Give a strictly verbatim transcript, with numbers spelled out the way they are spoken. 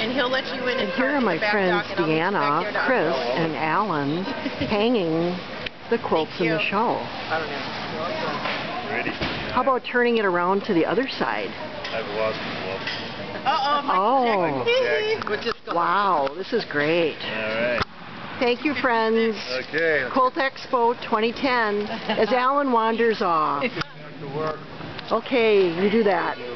and he'll let you in. And, and here are my friends Deanna, Chris, and Alan hanging the quilts in the shawl. I don't know. Ready? How about turning it around to the other side? I've lost the glove. Uh-oh, oh. Wow, this is great. All right. Thank you, friends. Okay. Quilt Expo twenty ten, as Alan wanders off. Okay, you do that.